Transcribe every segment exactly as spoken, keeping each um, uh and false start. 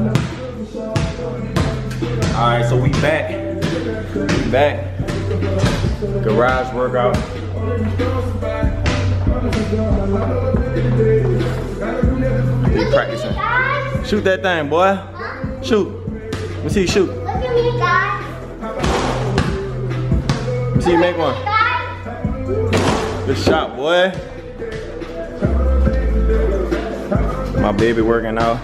Alright, so we back. We back. Garage workout. We practicing. Shoot that thing, boy. Shoot. Let me see you shoot. Look at me, guys. Let me see you make one. Good shot, boy. My baby working out.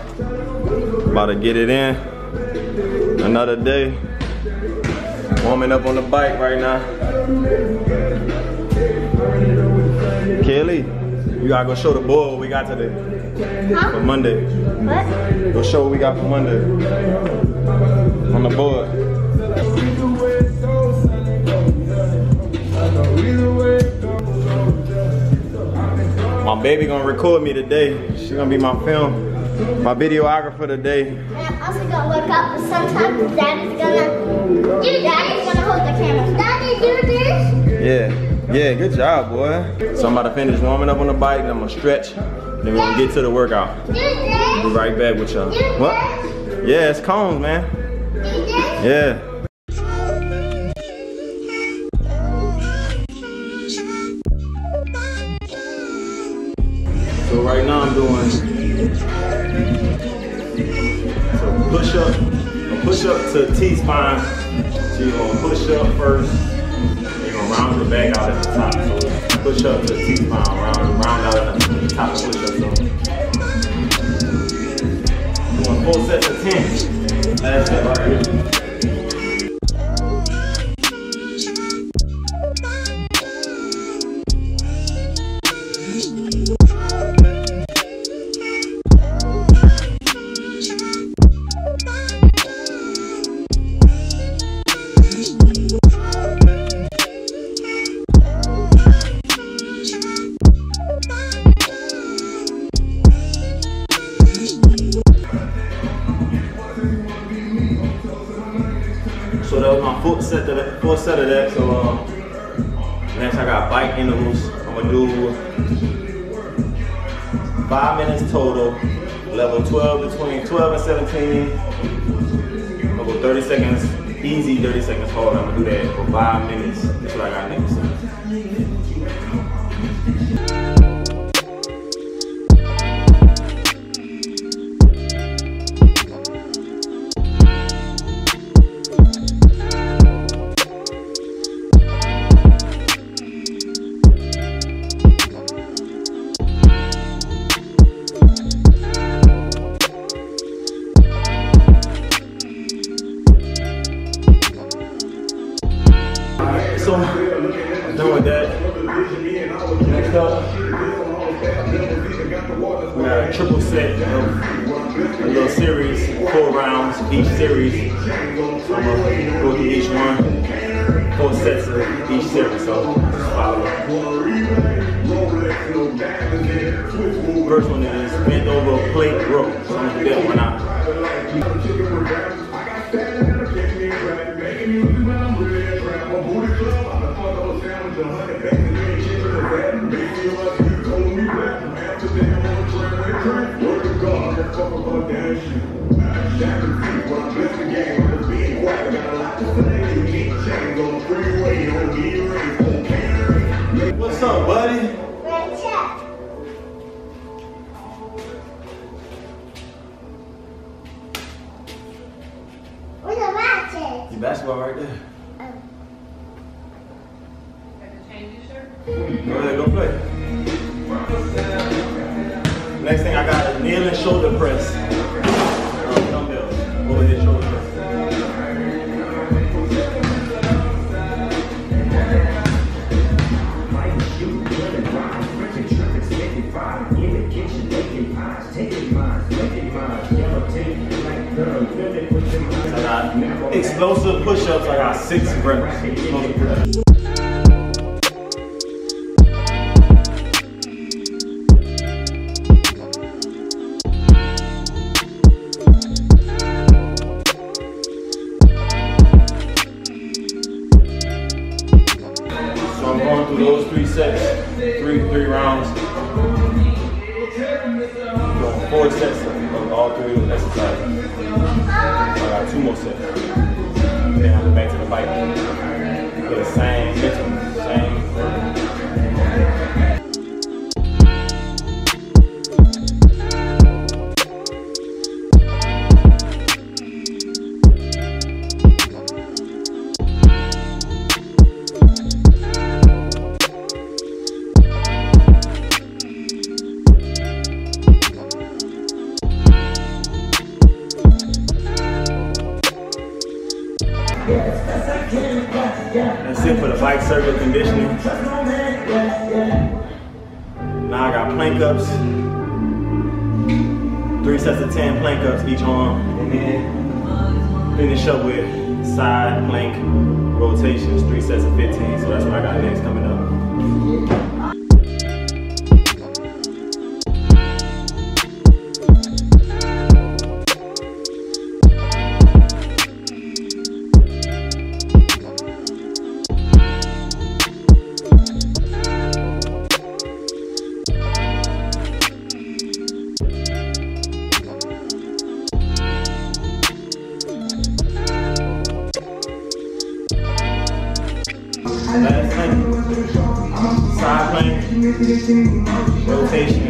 About to get it in. Another day. Warming up on the bike right now. Kelly, you gotta go show the boy what we got today. Huh? For Monday. What? Go show what we got for Monday. On the board. My baby gonna record me today. She gonna be my film. My videographer today. And I'm also gonna work out, but sometimes Dad is gonna. You Dad is gonna hold the camera. Daddy, you this? Yeah, yeah, good job, boy. So I'm about to finish warming up on the bike, then I'm gonna stretch, then we're gonna get to the workout. Do this. Be right back with y'all. What? Yeah, it's cones, man. Do this. Yeah. So right now I'm doing. Push up, push up to T-spine. So you're gonna push up first, and you're gonna round your back out at the top. So push up to T-spine, round, round out at the top push up. So doing four sets of ten. Last step right here. So that was my fourth set of that. Fourth set of that. So um, next I got bike intervals. I'm gonna do five minutes total. Level twelve between twelve and seventeen. I'm gonna go thirty seconds easy, thirty seconds hard. I'm gonna do that for five minutes. That's what I got next. So, I'm done with that. Next up, we got a triple set of a little series, four rounds each series. So I'm going to go through each one, four sets of each series. So, follow up. First one is bend over plate row. So, I'm going to do that one out. What's up, buddy? What's up? What about it? The basketball right there. Go ahead, go play. Next thing I got is kneeling shoulder press. Um, dumbbells. Over here, shoulder press. I got explosive push-ups. I got six reps. Those three sets, three three rounds. Four sets of all three exercises. sumo stuff. Then I go back to the fight. Get the same mental, same word. That's it for the bike circuit conditioning. Now I got plank ups. Three sets of ten plank ups each arm. And then finish up with side plank rotations, three sets of fifteen. So that's what I got next coming up. Last thing, side plank, rotation.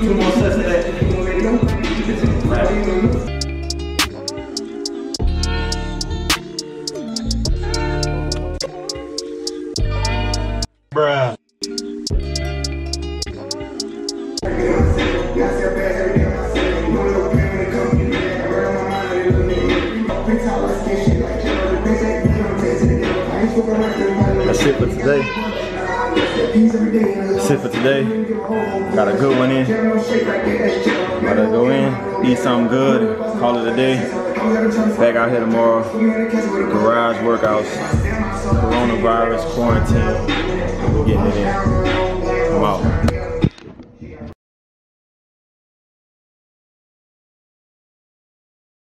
Two more sets of that. Bruh. That's it for today. That's it for today. Got a good one in. Gotta go in, eat something good, call it a day. Back out here tomorrow. Garage workouts, coronavirus, quarantine. We're getting it in.